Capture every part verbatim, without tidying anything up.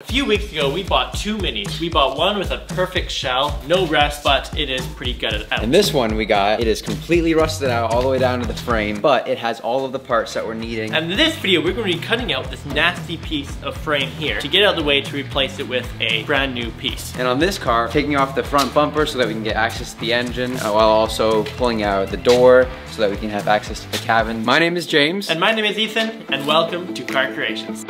A few weeks ago, we bought two minis. We bought one with a perfect shell, no rust, but it is pretty gutted out. And this one we got, it is completely rusted out all the way down to the frame, but it has all of the parts that we're needing. And in this video, we're going to be cutting out this nasty piece of frame here to get out of the way to replace it with a brand new piece. And on this car, taking off the front bumper so that we can get access to the engine, while also pulling out the door so that we can have access to the cabin. My name is James. And my name is Ethan, and welcome to Car Creations.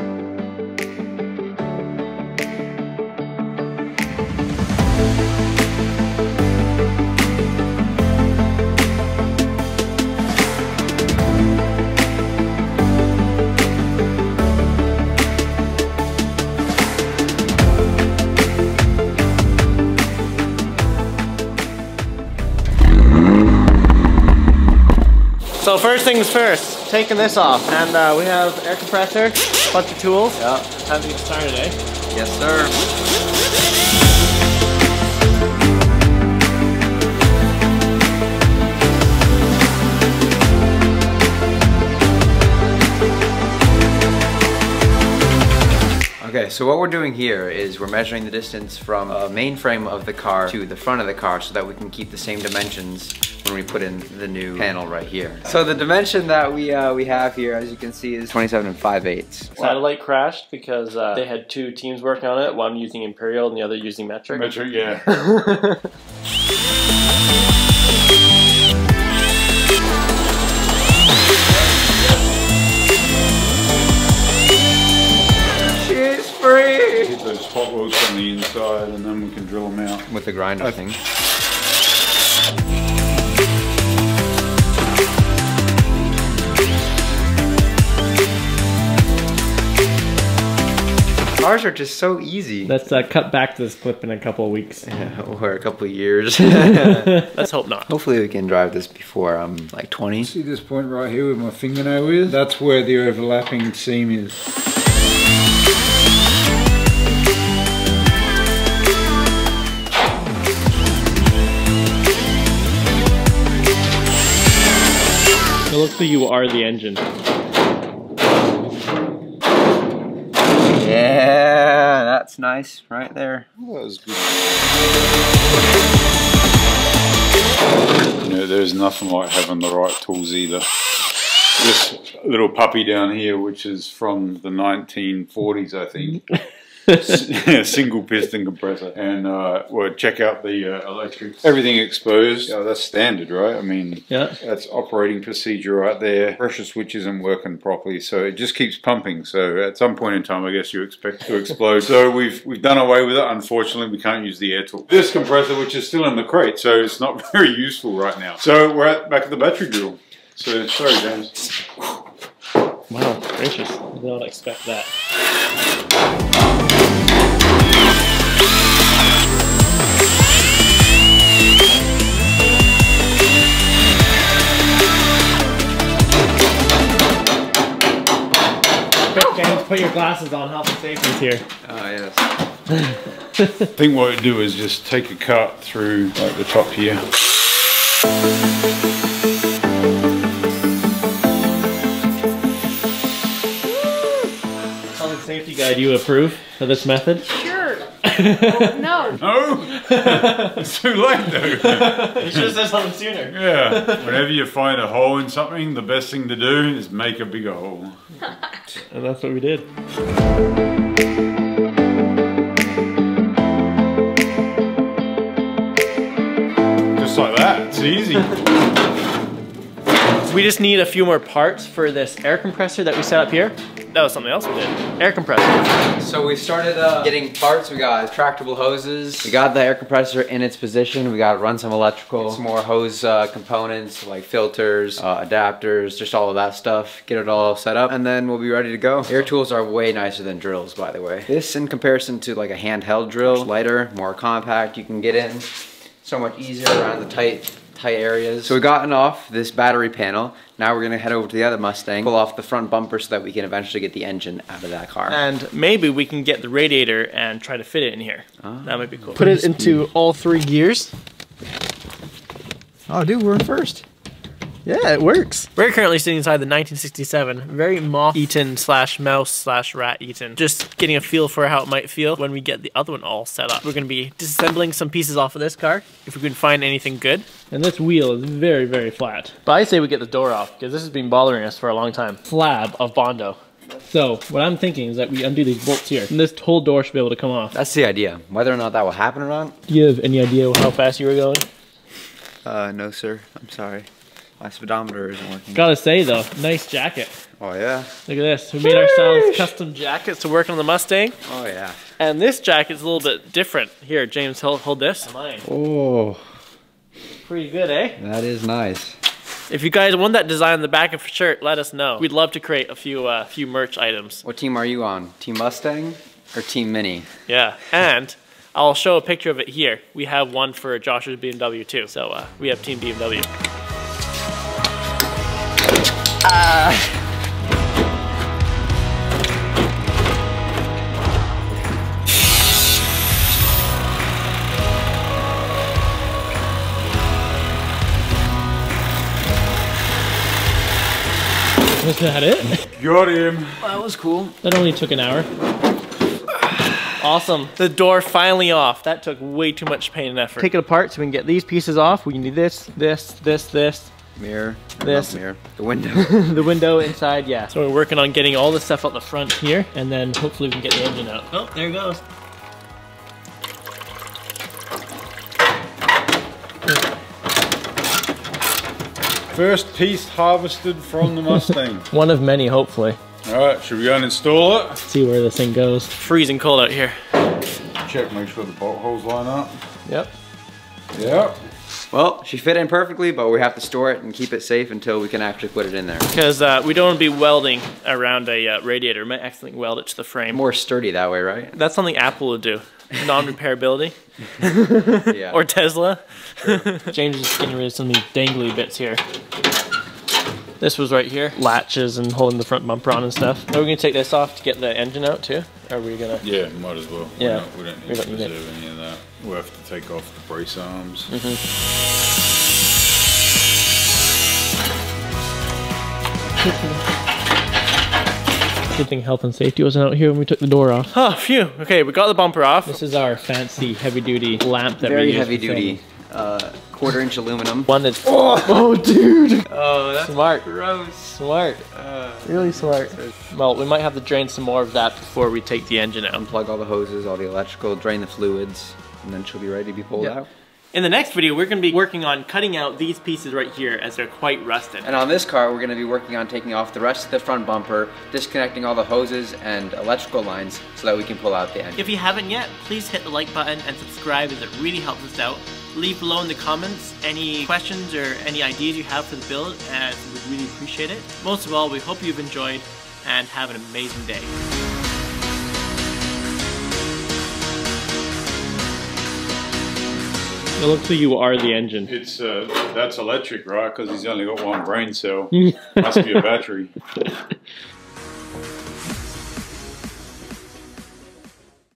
So first things first, taking this off, and uh, we have air compressor, a bunch of tools. Yeah, time to get started, eh? Yes, sir. Okay, so what we're doing here is we're measuring the distance from the main frame of the car to the front of the car so that we can keep the same dimensions when we put in the new panel right here. So the dimension that we uh, we have here, as you can see, is twenty-seven and five eighths. Satellite crashed because uh, they had two teams working on it, one using imperial and the other using metric. Metric, yeah. She's free! Get those hot rods from the inside and then we can drill them out. With the grinder I thing. Cars are just so easy. Let's uh, cut back to this clip in a couple of weeks. Yeah, or a couple of years. Let's hope not. Hopefully we can drive this before I'm um, like twenty. See this point right here where my fingernail is? That's where the overlapping seam is. It looks like you are the engine. Yeah, that's nice right there. Oh, that was good. You know, there's nothing like having the right tools either. This little puppy down here, which is from the nineteen forties, I think. Single piston compressor. And, uh, well, check out the uh, electrics. Everything exposed. Yeah, that's standard, right? I mean, yeah. That's operating procedure right there. Pressure switch isn't working properly, so it just keeps pumping. So at some point in time, I guess you expect to explode. So we've we've done away with it. Unfortunately, we can't use the air tool. This compressor, which is still in the crate, so it's not very useful right now. So we're at, back at the battery drill. So, sorry, James. Wow, gracious. I did not expect that. Quick, James, put your glasses on. Health and safety's here. Oh, yes. I think what we do is just take a cut through like the top here. Safety guy, do you approve of this method? Sure. Well, no. No? It's too late though. You should have said something sooner. Yeah. Whenever you find a hole in something, the best thing to do is make a bigger hole. And that's what we did. Just like that. It's easy. We just need a few more parts for this air compressor that we set up here. That was something else we did. Air compressor. So we started uh, getting parts. We got retractable hoses. We got the air compressor in its position. We got to run some electrical, some more hose uh, components like filters, uh, adapters, just all of that stuff. Get it all set up and then we'll be ready to go. Air tools are way nicer than drills, by the way. This in comparison to like a handheld drill, lighter, more compact. You can get in so much easier around the tight tight areas. So we've gotten off this battery panel. Now we're gonna head over to the other Mustang, pull off the front bumper so that we can eventually get the engine out of that car. And maybe we can get the radiator and try to fit it in here. Oh. That might be cool. Put it into all three gears. Oh dude, we're in first. Yeah, it works. We're currently sitting inside the nineteen sixty-seven, very moth-eaten slash mouse slash rat-eaten. Just getting a feel for how it might feel when we get the other one all set up. We're gonna be disassembling some pieces off of this car, if we can find anything good. And this wheel is very, very flat. But I say we get the door off, because this has been bothering us for a long time. Slab of Bondo. So, what I'm thinking is that we undo these bolts here, and this whole door should be able to come off. That's the idea. Whether or not that will happen or not. Do you have any idea how fast you were going? Uh, no sir, I'm sorry. My speedometer isn't working. Gotta say though, nice jacket. Oh yeah. Look at this, we made ourselves custom jackets to work on the Mustang. Oh yeah. And this jacket's a little bit different. Here, James, hold, hold this. Mine. Oh. Pretty good, eh? That is nice. If you guys want that design on the back of your shirt, let us know. We'd love to create a few uh, few merch items. What team are you on? Team Mustang or Team MINI? Yeah, and I'll show a picture of it here. We have one for Joshua's B M W too. So uh, we have Team B M W. Uh. Was that it? Got him. That was cool. That only took an hour. Awesome. The door finally off. That took way too much pain and effort. Take it apart so we can get these pieces off. We can do this, this, this, this. Mirror. This. Mirror. The window. The window inside, yeah. So we're working on getting all this stuff out the front here, and then hopefully we can get the engine out. Oh, there it goes. First piece harvested from the Mustang. One of many, hopefully. All right, should we go and install it? See where this thing goes. Freezing cold out here. Check, make sure the bolt holes line up. Yep. Yep. Well, she fit in perfectly, but we have to store it and keep it safe until we can actually put it in there. Because uh, we don't want to be welding around a uh, radiator. We might accidentally weld it to the frame. More sturdy that way, right? That's something Apple would do. Non-repairability. Yeah. Or Tesla. Sure. James is getting rid of some of these dangly bits here. This was right here. Latches and holding the front bumper on and stuff. Are we going to take this off to get the engine out too? Or are we going to... Yeah, might as well. Yeah. We don't, we don't need we don't to preserve need any of that. We'll have to take off the brace arms. Mm-hmm. Good thing health and safety wasn't out here when we took the door off. Oh, phew. Okay, we got the bumper off. This is our fancy heavy-duty lamp that Very we use. Very heavy-duty. Uh, quarter-inch aluminum. One that's... Oh, oh, dude! Oh, that's smart. Gross. Smart. Uh, really smart. Well, we might have to drain some more of that before we take the engine out. Unplug all the hoses, all the electrical, drain the fluids, and then she'll be ready to be pulled yeah. out. In the next video, we're going to be working on cutting out these pieces right here as they're quite rusted. And on this car, we're going to be working on taking off the rest of the front bumper, disconnecting all the hoses and electrical lines so that we can pull out the engine. If you haven't yet, please hit the like button and subscribe as it really helps us out. Leave below in the comments any questions or any ideas you have for the build, as we'd really appreciate it. Most of all, we hope you've enjoyed and have an amazing day. It looks like you are the engine. It's uh, that's electric, right? Because he's only got one brain cell. Must be a battery.